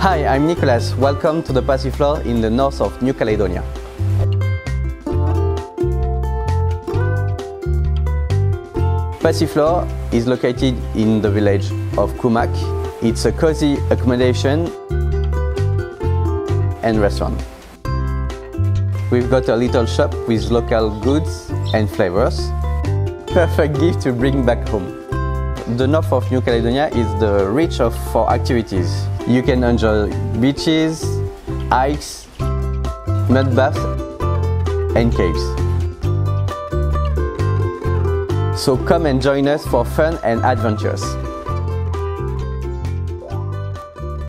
Hi, I'm Nicolas. Welcome to the Passiflore in the north of New Caledonia. Passiflore is located in the village of Koumac. It's a cozy accommodation and restaurant. We've got a little shop with local goods and flavors. Perfect gift to bring back home. The north of New Caledonia is the rich for activities. You can enjoy beaches, hikes, mud baths and caves. So come and join us for fun and adventures.